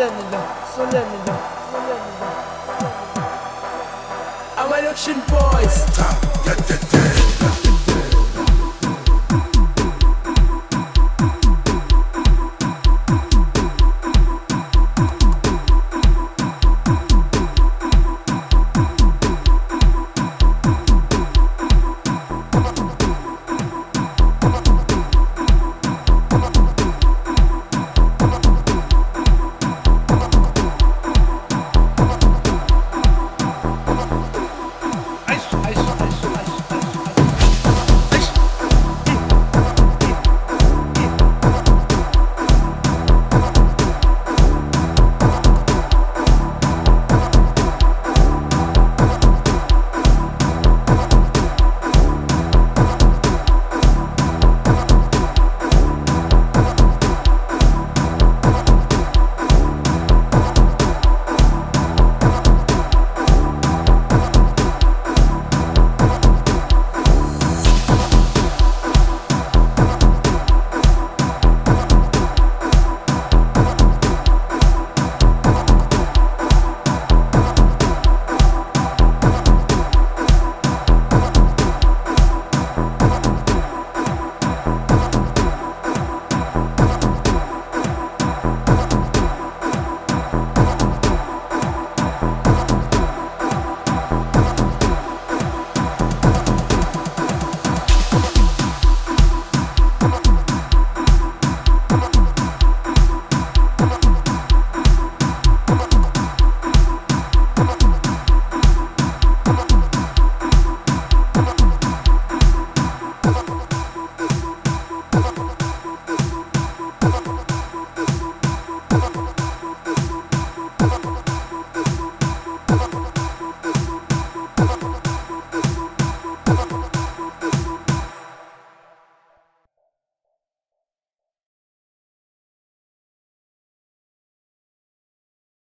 설렙니다. I'm a action boys.